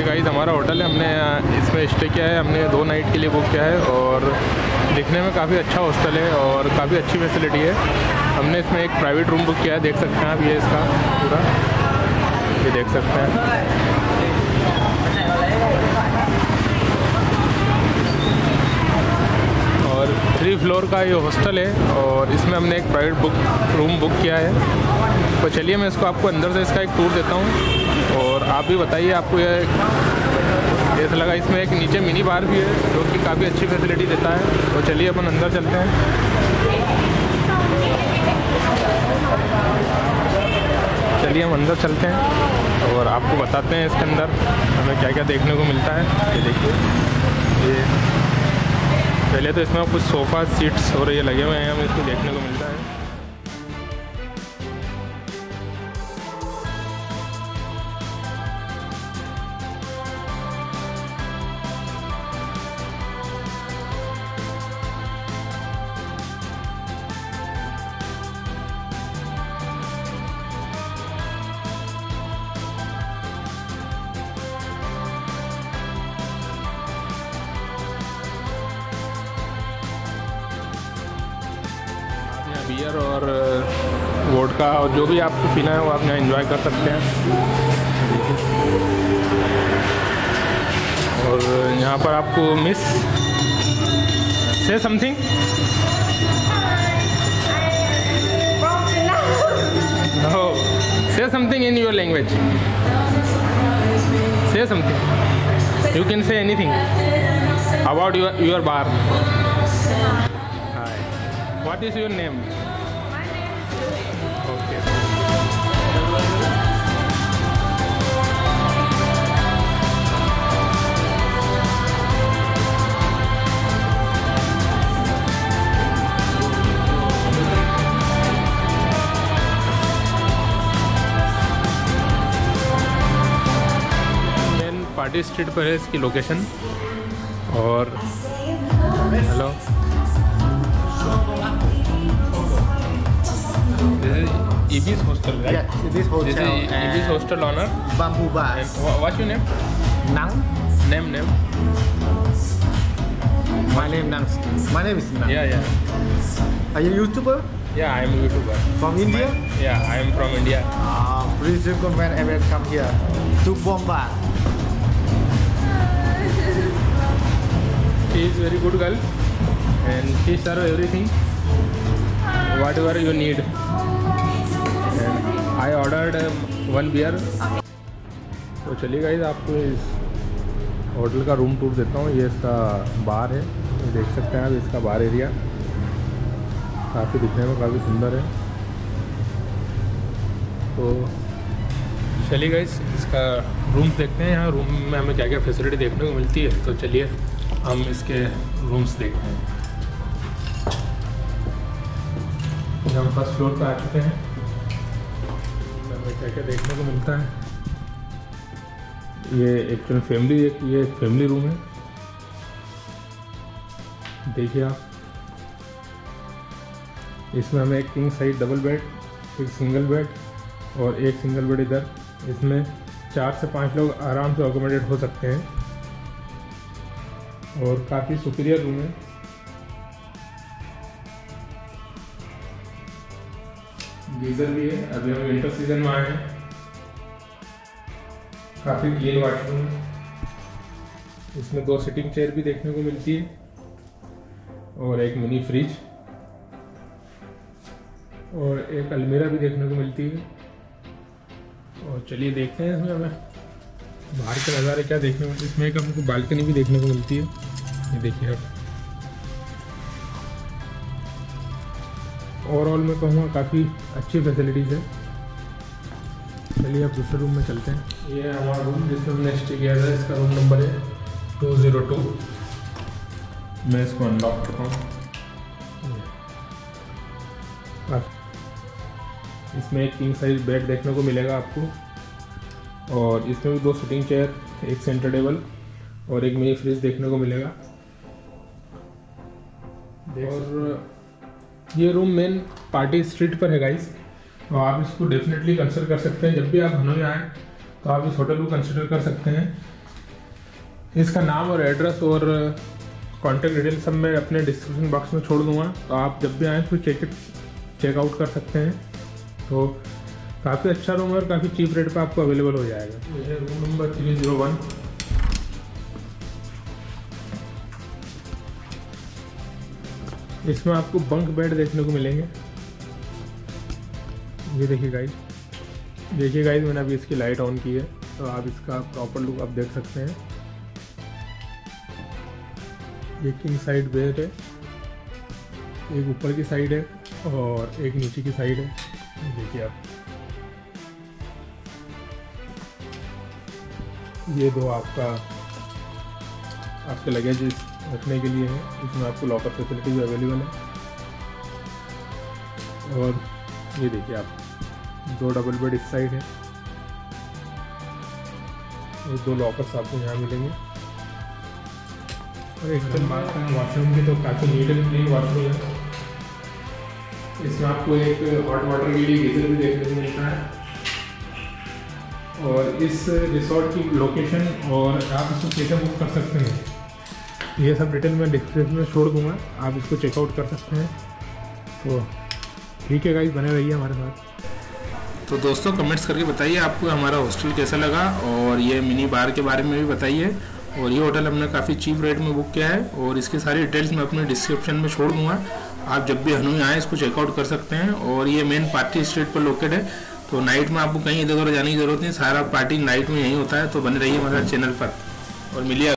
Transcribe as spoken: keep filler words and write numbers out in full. ये गाइस हमारा होटल है, हमने इस पर स्टे किया है, हमने दो नाइट के लिए बुक किया है और दिखने में काफ़ी अच्छा हॉस्टल है और काफ़ी अच्छी फैसिलिटी है। हमने इसमें एक प्राइवेट रूम बुक किया है, देख सकते हैं आप, ये इसका पूरा ये देख सकते हैं। और थ्री फ्लोर का ये हॉस्टल है और इसमें हमने एक प्राइवेट बुक रूम बुक किया है। तो चलिए मैं इसको आपको अंदर से इसका एक टूर देता हूँ और आप भी बताइए आपको ये ऐसा लगा। इसमें एक नीचे मिनी बार भी है जो कि काफ़ी अच्छी फैसिलिटी देता है। तो चलिए अपन अंदर चलते हैं चलिए हम अंदर चलते हैं और आपको बताते हैं इसके अंदर हमें क्या क्या देखने को मिलता है। ये देखिए, ये पहले तो इसमें कुछ सोफ़ा सीट्स और ये लगे हुए हैं, हमें इसको देखने को मिलता है। बियर और वोडका और जो भी आपको पीना है वो आप यहाँ एंजॉय कर सकते हैं। और यहाँ पर आपको miss say something no say something in your language say something you can say anything about your your bar. What is your name? My name is Julie. Okay. Then Party Street पर है इसकी location. और hello Ibiz Hostel, right? Yes, Ibiz Hostel. This is Ibiz Hostel owner. Bamboo Bar. What's your name? Nang. Name, name. My name Nang. My name is Nang. Yeah, yeah. Are you a YouTuber? Yeah, I am a YouTuber. From India? My, yeah, I am from India. Ah, uh, please recommend everyone come here to Bomba. She is very good girl, and she serve everything, whatever you need. I ordered one beer. तो चलिए guys आपको इस hotel का room tour देता हूँ। ये इसका बार है, ये देख सकते हैं आप, इसका बार एरिया काफ़ी दिखने में काफ़ी सुंदर है। तो चलिए गाइस इसका रूम देखते हैं। यहाँ रूम में हमें क्या क्या फैसिलिटी देखने को मिलती है, तो चलिए हम इसके रूम्स देखते हैं। हम फर्स्ट फ्लोर पर आ चुके हैं, क्या क्या देखने को मिलता है। ये एक्चुअल फैमिली एक ये एक फैमिली रूम है, देखिए आप। इसमें हमें एक किंग साइज डबल बेड, एक सिंगल बेड और एक सिंगल बेड इधर। इसमें चार से पांच लोग आराम से अकोमोडेट हो सकते हैं और काफ़ी सुपीरियर रूम है। गीजर भी है, अभी हम विंटर सीजन में आए हैं। काफ़ी क्लीन वाशरूम है। इसमें दो सिटिंग चेयर भी देखने को मिलती है और एक मिनी फ्रिज और एक अलमीरा भी देखने को मिलती है। और चलिए देखते हैं इसमें हमें बाहर के नज़ारे क्या देखने को मिलते हैं। इसमें एक हमको बालकनी भी देखने को मिलती है, ये देखिए आप। ओवरऑल मैं कहूँगा काफ़ी अच्छी फैसिलिटीज़ है। चलिए अब दूसरे रूम में चलते हैं। ये हमारा रूम जिसमें हमने स्टे किया था, इसका रूम नंबर है टू ज़ीरो टू। मैं इसको अनलॉक करता हूँ। इसमें एक किंग साइज बेड देखने को मिलेगा आपको और इसमें भी दो सिटिंग चेयर, एक सेंटर टेबल और एक मिनी फ्रिज देखने को मिलेगा। और ये रूम मेन पार्टी स्ट्रीट पर है गाइस, तो आप इसको डेफिनेटली कंसिडर कर सकते हैं। जब भी आप हनोई आएँ तो आप इस होटल को कंसिडर कर सकते हैं। इसका नाम और एड्रेस और कॉन्टैक्ट डिटेल सब मैं अपने डिस्क्रिप्शन बॉक्स में छोड़ दूँगा, तो आप जब भी आएँ तो चेक चेकआउट कर सकते हैं। तो काफ़ी अच्छा रूम है और काफ़ी चीप रेट पर आपको अवेलेबल हो जाएगा। यह है room number three zero one. इसमें आपको बंक बेड देखने को मिलेंगे। ये देखिए गाइज देखिए गाइज मैंने अभी इसकी लाइट ऑन की है, तो आप इसका प्रॉपर लुक आप देख सकते हैं। ये किंग साइड बेड है, एक ऊपर की साइड है और एक नीचे की साइड है। ये देखिए आप, ये दो आपका आपके लगेज रखने के लिए है। इसमें आपको लॉकर फैसिलिटी भी अवेलेबल है। और ये देखिए आप, दो डबल बेड इस साइड है, ये दो लॉकर्स आपको यहाँ मिलेंगे। और एक तरफ बात करें वाशरूम की, तो काफ़ी नीट एंड क्लीन वाशरूम है। इसमें आपको एक हॉट वाटर के लिए गीजर भी देखने को मिलता है। और इस रिसोर्ट की लोकेशन और आप इसको कैसे बुक कर सकते हैं, ये सब डिटेल मैं डिस्क्रिप्शन में छोड़ दूंगा, आप इसको चेकआउट कर सकते हैं। तो ठीक है गाइस, बने रहिए हमारे साथ। तो दोस्तों, कमेंट्स करके बताइए आपको हमारा हॉस्टल कैसा लगा, और ये मिनी बार के बारे में भी बताइए। और ये होटल हमने काफ़ी चीप रेट में बुक किया है, और इसके सारी डिटेल्स मैं अपने डिस्क्रिप्शन में छोड़ दूँगा। आप जब भी हनुई आएँ इसको चेकआउट कर सकते हैं। और ये मेन पार्टी स्ट्रीट पर लोकेट है, तो नाइट में आपको कहीं इधर उधर जाने की जरूरत नहीं, सारा पार्टी नाइट में यहीं होता है। तो बने रहिए हमारे चैनल पर और मिलिए।